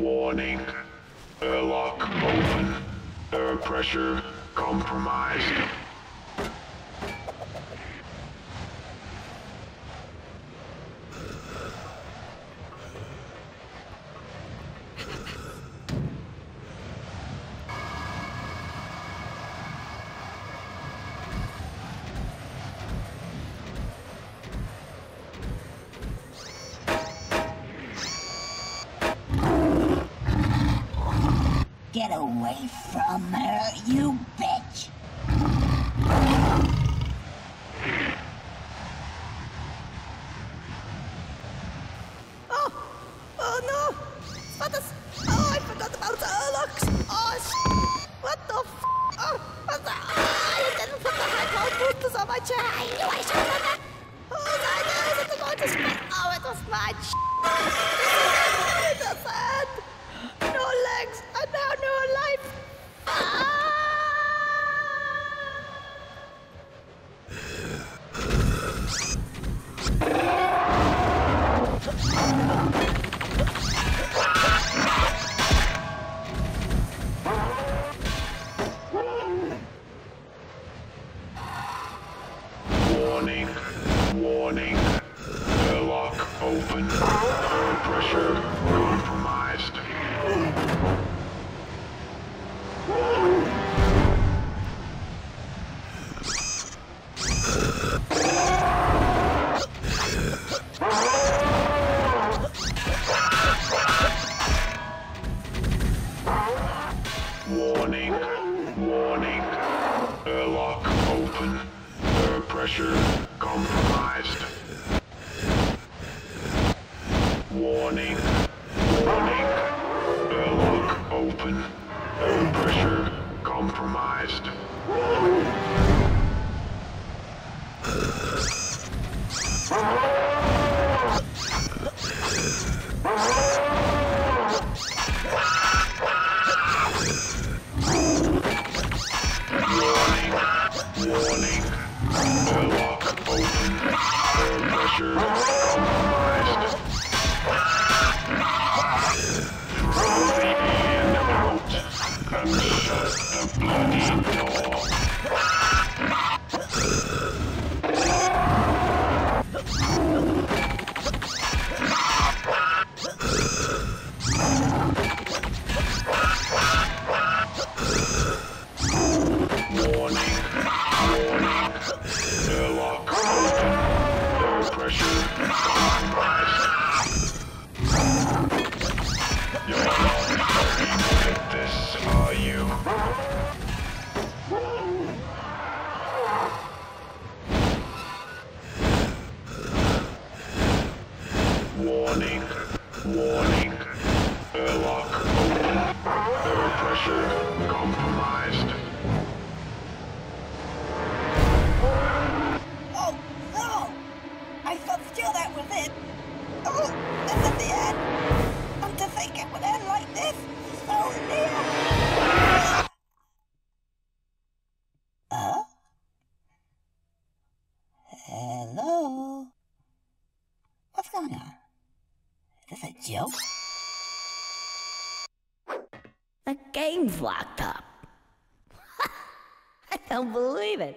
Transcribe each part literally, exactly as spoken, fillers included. Warning. Airlock open. Air pressure compromised. Get away from her, you bitch! Oh! Oh no! What the f- Oh, I forgot about the urlux! Oh, sh- What the f- Oh, what the- Oh, you didn't put the high-powered boosters on my chair! I knew I should have done that! Oh, no, no, is it the going to spin? Oh, it was my sh- Oh, it was sad! No legs! And now no life! Warning! Warning! Airlock open! Air pressure compromised! Warning, warning. Airlock open. Air pressure compromised. Warning, warning. Airlock open. Air pressure compromised. Warning, airlock open, air pressure compromised. Throw the alien out and shut the bloody door. Warning, warning, airlock open, air pressure compromised. Oh, no! I thought still that was it. Oh, this is the end. And to think it would end like this, so near. Huh? Hello? What's going on? Is this a joke? The game's locked up. I don't believe it.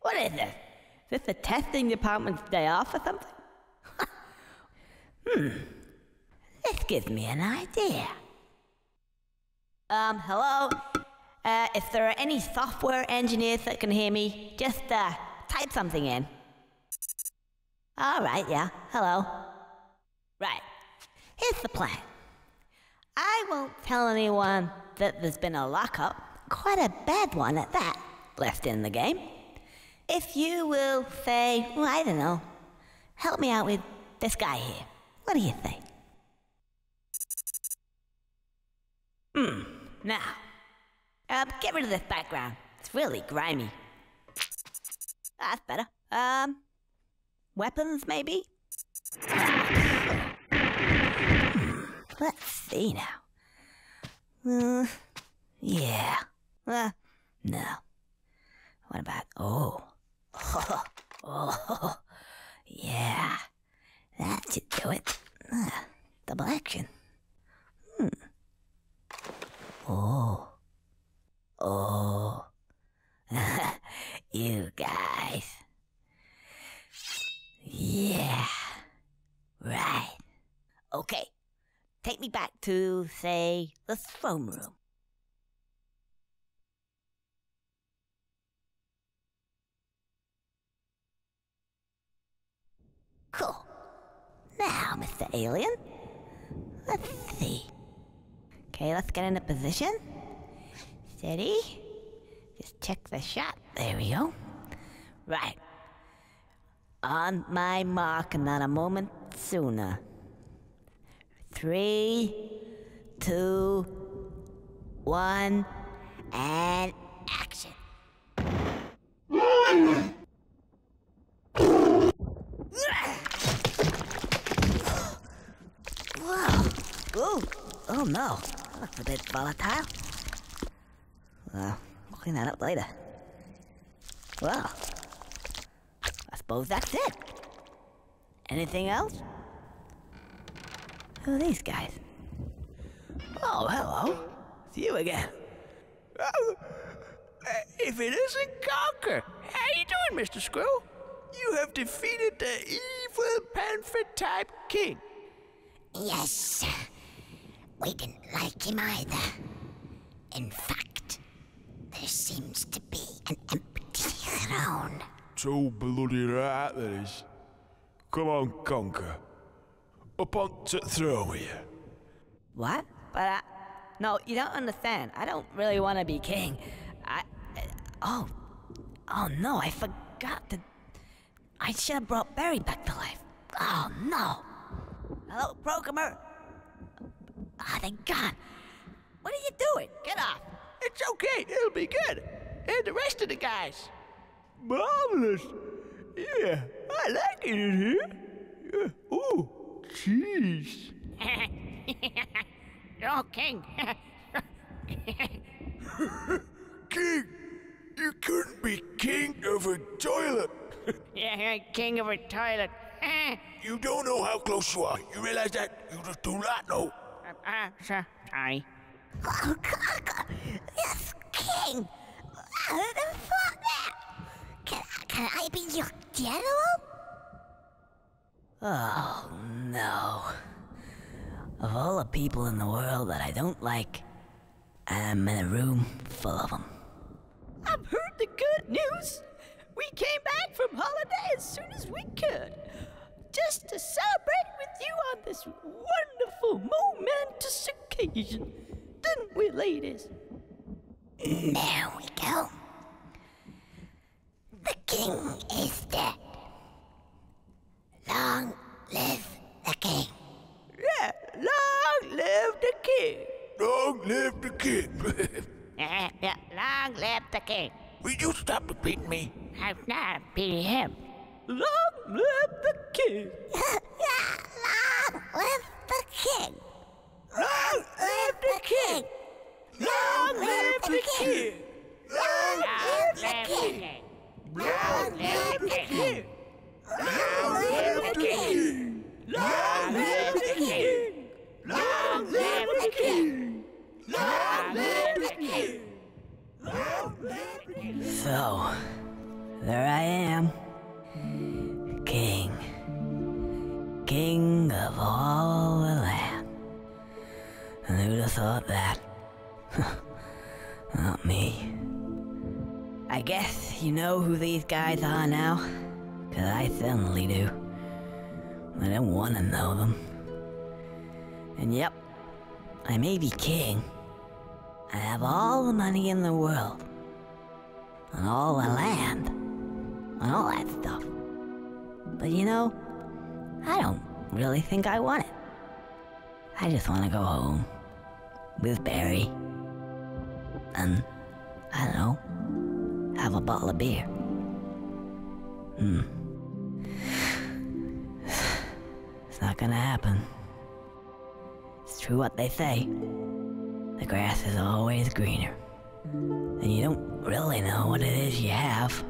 What is this? Is this the testing department's day off or something? hmm. This gives me an idea. Um, hello? Uh, if there are any software engineers that can hear me, just, uh, type something in. Alright, yeah. Hello. Right. Here's the plan. I won't tell anyone that there's been a lockup, quite a bad one at that, left in the game. If you will say, well, I don't know, help me out with this guy here. What do you think? Hmm. Now, um, get rid of this background. It's really grimy. That's better. Um, weapons maybe? Let's see now. Uh, yeah. Uh, no. What about... Oh. Oh. Oh. Yeah. That should do it. Uh, double action. Hmm. Oh. Oh. You guys. Yeah. Right. Okay. Take me back to, say, the throne room. Cool. Now, Mister Alien, let's see. Okay, let's get into position. Steady. Just check the shot. There we go. Right. On my mark and not a moment sooner. Three, two, one, and action. Whoa! Ooh. Oh no! That looks a bit volatile. Well, we'll clean that up later. Well, I suppose that's it. Anything else? Who are these guys? Oh, hello. It's you again. Oh, if it isn't Conker. How you doing, Mister Squirrel? You have defeated the evil panther-type king. Yes, sir. We didn't like him either. In fact, there seems to be an empty throne. So bloody right there is. Come on, Conker. Up onto the throne with you. What? But I... No, you don't understand. I don't really want to be king. I... Oh. Oh, no, I forgot to... I should have brought Berri back to life. Oh, no. Hello, Prokmer. Ah, oh, they're gone. What are you doing? Get off. It's okay. It'll be good. And the rest of the guys. Marvelous. Yeah, I like it in here. Yeah. Ooh. Jeez. You're all king. King, you couldn't be king of a toilet. Yeah, king of a toilet. You don't know how close you are. You realize that? You just do not know. Ah, uh, sir, sorry. Oh, Conker, yes, king. Who the fuck that? Can can I be your general? Oh, no. Of all the people in the world that I don't like, I'm in a room full of them. I've heard the good news. We came back from holiday as soon as we could, just to celebrate with you on this wonderful, momentous occasion. Didn't we, ladies? There we go. The king is dead. Long live the king. Yeah, long live the king. Long live the king. uh, yeah, long live the king. Will you stop repeating me? I'm not repeating him. Long live the king. Long live the king. Long live the king. Long live the king. Long live the king. Long live the king. Long live the king. Long live the king. Long live the king. Long live the king. Long live the king. So, there I am. King. King of all the land. And who'd have thought that? Not me. I guess you know who these guys are now. Cause I certainly do. I don't want to know them. And yep, I may be king. I have all the money in the world. And all the land. And all that stuff. But you know, I don't really think I want it. I just want to go home. With Berri. And, I don't know, have a bottle of beer. Hmm. It's not gonna happen. It's true what they say. The grass is always greener. And you don't really know what it is you have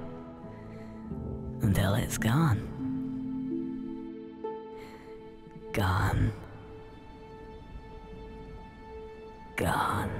until it's gone. Gone. Gone.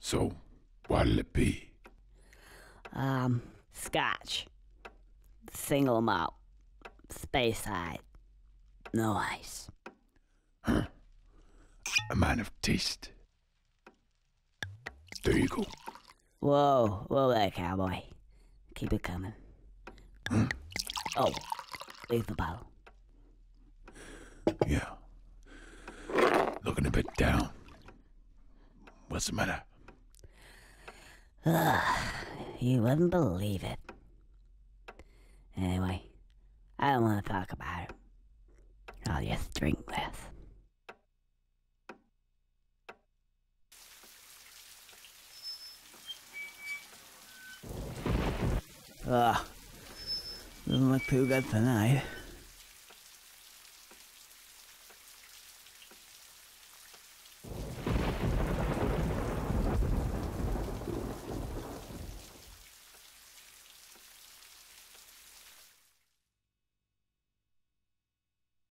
So, what'll it be? Um, scotch. Single malt. Space side. No ice. Huh. A man of taste. There you go. Whoa, whoa there, cowboy. Keep it coming. Huh? Oh, leave the bottle. Yeah. Looking a bit down. What's the matter? Ugh, you wouldn't believe it. Anyway, I don't want to talk about it. I'll just drink this. Ugh, doesn't look too good tonight.